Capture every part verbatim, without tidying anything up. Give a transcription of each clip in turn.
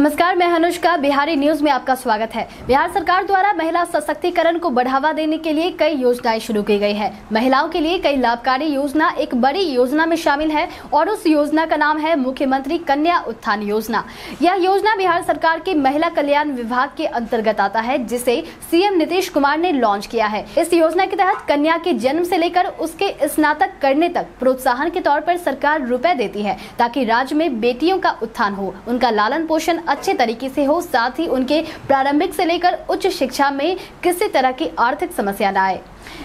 नमस्कार, मैं अनुष्का बिहारी न्यूज में आपका स्वागत है। बिहार सरकार द्वारा महिला सशक्तिकरण को बढ़ावा देने के लिए कई योजनाएं शुरू की गई है। महिलाओं के लिए कई लाभकारी योजना एक बड़ी योजना में शामिल है और उस योजना का नाम है मुख्यमंत्री कन्या उत्थान योजना। यह योजना बिहार सरकार के महिला कल्याण विभाग के अंतर्गत आता है, जिसे सीएम नीतीश कुमार ने लॉन्च किया है। इस योजना के तहत कन्या के जन्म से लेकर उसके स्नातक करने तक प्रोत्साहन के तौर पर सरकार रुपए देती है, ताकि राज्य में बेटियों का उत्थान हो, उनका लालन पोषण अच्छे तरीके से हो, साथ ही उनके प्रारंभिक से लेकर उच्च शिक्षा में किसी तरह की आर्थिक समस्या न आए।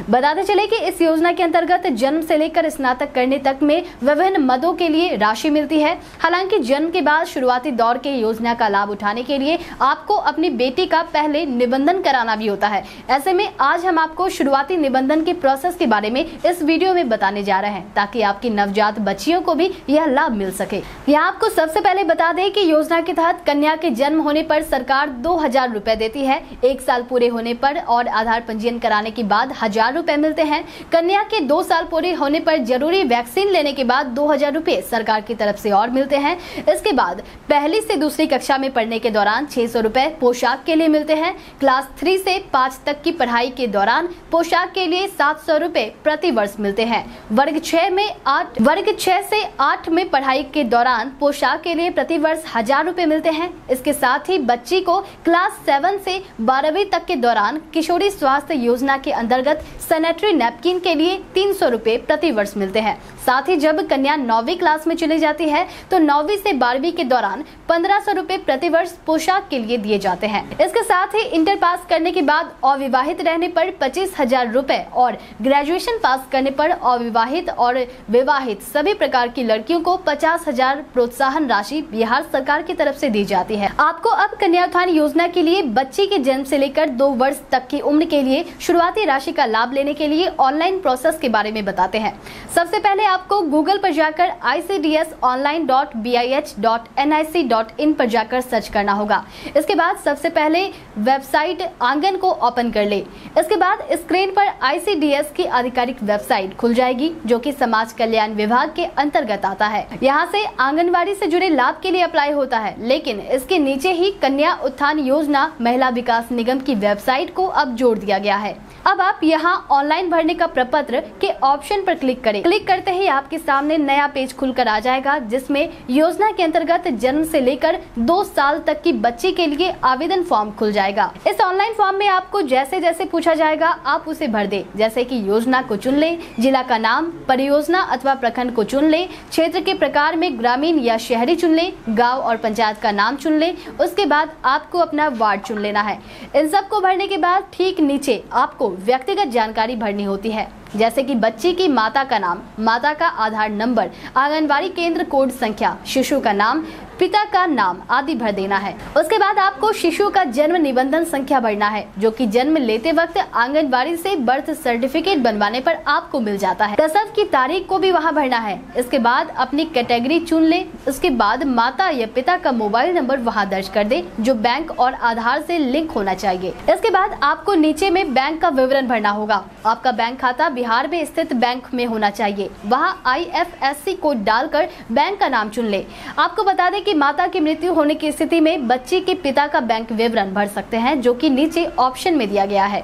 बताते चले कि इस योजना के अंतर्गत जन्म से लेकर स्नातक करने तक में विभिन्न मदों के लिए राशि मिलती है। हालांकि जन्म के बाद शुरुआती दौर के योजना का लाभ उठाने के लिए आपको अपनी बेटी का पहले निबंधन कराना भी होता है। ऐसे में आज हम आपको शुरुआती निबंधन के प्रोसेस के बारे में इस वीडियो में बताने जा रहे हैं, ताकि आपकी नवजात बच्चियों को भी यह लाभ मिल सके। यहाँ आपको सबसे पहले बता दें कि योजना के तहत कन्या के जन्म होने पर सरकार दो हजार रुपए देती है। एक साल पूरे होने पर और आधार पंजीयन कराने के बाद हजार रुपए मिलते हैं। कन्या के दो साल पूरे होने पर जरूरी वैक्सीन लेने के बाद दो हजार रुपए सरकार की तरफ से और मिलते हैं। इसके बाद पहली से दूसरी कक्षा में पढ़ने के दौरान छह सौ रुपए पोशाक के लिए मिलते हैं। क्लास थ्री से पाँच तक की पढ़ाई के दौरान पोशाक के लिए सात सौ रुपए प्रति वर्ष मिलते हैं। वर्ग छह में आठ वर्ग छह से आठ में पढ़ाई के दौरान पोशाक के लिए प्रति वर्ष हजार रुपए मिलते हैं। इसके साथ ही बच्ची को क्लास सेवन से बारहवीं तक के दौरान किशोरी स्वास्थ्य योजना के अंतर्गत सैनिटरी नैपकिन के लिए तीन सौ रुपए प्रति वर्ष मिलते हैं। साथ ही जब कन्या नौवीं क्लास में चली जाती है तो नौवीं से बारहवीं के दौरान पंद्रह सौ रुपए प्रति वर्ष पोशाक के लिए दिए जाते हैं। इसके साथ ही इंटर पास करने के बाद अविवाहित रहने पर पच्चीस हजार रुपए और ग्रेजुएशन पास करने पर अविवाहित और विवाहित सभी प्रकार की लड़कियों को पचास हजार प्रोत्साहन राशि बिहार सरकार की तरफ से दी जाती है। आपको अब कन्या उत्थान योजना के लिए बच्ची के जन्म से लेकर दो वर्ष तक की उम्र के लिए शुरुआती राशि का लाभ लेने के लिए ऑनलाइन प्रोसेस के बारे में बताते हैं। सबसे पहले आपको गूगल पर जाकर I C D S online dot B I H dot N I C dot in पर जाकर सर्च करना होगा। इसके बाद सबसे पहले वेबसाइट आंगन को ओपन कर ले। इसके बाद स्क्रीन पर आई सी डी एस की आधिकारिक वेबसाइट खुल जाएगी, जो कि समाज कल्याण विभाग के अंतर्गत आता है। यहाँ से आंगनबाड़ी से जुड़े लाभ के लिए अप्लाई होता है, लेकिन इसके नीचे ही कन्या उत्थान योजना महिला विकास निगम की वेबसाइट को अब जोड़ दिया गया है। अब आप यहाँ ऑनलाइन भरने का प्रपत्र के ऑप्शन पर क्लिक करें। क्लिक करते ही आपके सामने नया पेज खुलकर आ जाएगा, जिसमें योजना के अंतर्गत जन्म से लेकर दो साल तक की बच्ची के लिए आवेदन फॉर्म खुल जाएगा। इस ऑनलाइन फॉर्म में आपको जैसे जैसे पूछा जाएगा आप उसे भर दें, जैसे कि योजना को चुन लें, जिला का नाम, परियोजना अथवा प्रखंड को चुन लें, क्षेत्र के प्रकार में ग्रामीण या शहरी चुन लें, गाँव और पंचायत का नाम चुन लें। उसके बाद आपको अपना वार्ड चुन लेना है। इन सब को भरने के बाद ठीक नीचे आपको व्यक्तिगत जानकारी भरनी होती है, जैसे कि बच्ची की माता का नाम, माता का आधार नंबर, आंगनबाड़ी केंद्र कोड संख्या, शिशु का नाम, पिता का नाम आदि भर देना है। उसके बाद आपको शिशु का जन्म निबंधन संख्या भरना है, जो कि जन्म लेते वक्त आंगनबाड़ी से बर्थ सर्टिफिकेट बनवाने पर आपको मिल जाता है। प्रसव की तारीख को भी वहां भरना है। इसके बाद अपनी कैटेगरी चुन ले। उसके बाद माता या पिता का मोबाइल नंबर वहां दर्ज कर दे, जो बैंक और आधार से लिंक होना चाहिए। इसके बाद आपको नीचे में बैंक का विवरण भरना होगा। आपका बैंक खाता बिहार में स्थित बैंक में होना चाहिए। वहाँ I F S C code डालकर बैंक का नाम चुन ले। आपको बता दें कि माता की मृत्यु होने की स्थिति में बच्ची के पिता का बैंक विवरण भर सकते हैं, जो कि नीचे ऑप्शन में दिया गया है।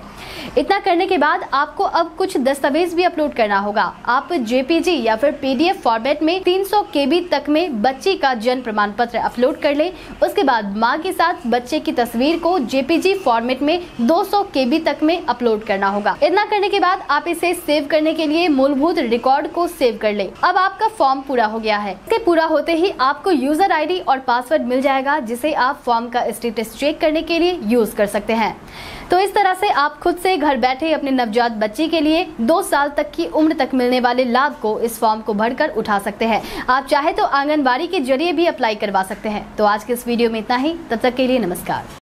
इतना करने के बाद आपको अब कुछ दस्तावेज भी अपलोड करना होगा। आप जेपीजी या फिर पीडीएफ फॉर्मेट में तीन सौ केबी तक में बच्ची का जन्म प्रमाण पत्र अपलोड कर ले। उसके बाद माँ के साथ बच्चे की तस्वीर को जेपीजी फॉर्मेट में दो सौ केबी तक में अपलोड करना होगा। इतना करने के बाद आप इसे सेव करने के लिए मूलभूत रिकॉर्ड को सेव कर ले। अब आपका फॉर्म पूरा हो गया है। इसके पूरा होते ही आपको यूजर आई और पासवर्ड मिल जाएगा, जिसे आप फॉर्म का स्टेटस चेक करने के लिए यूज कर सकते हैं। तो इस तरह से आप खुद से घर बैठे अपने नवजात बच्ची के लिए दो साल तक की उम्र तक मिलने वाले लाभ को इस फॉर्म को भरकर उठा सकते हैं। आप चाहे तो आंगनबाड़ी के जरिए भी अप्लाई करवा सकते हैं। तो आज के इस वीडियो में इतना ही। तब तक के लिए नमस्कार।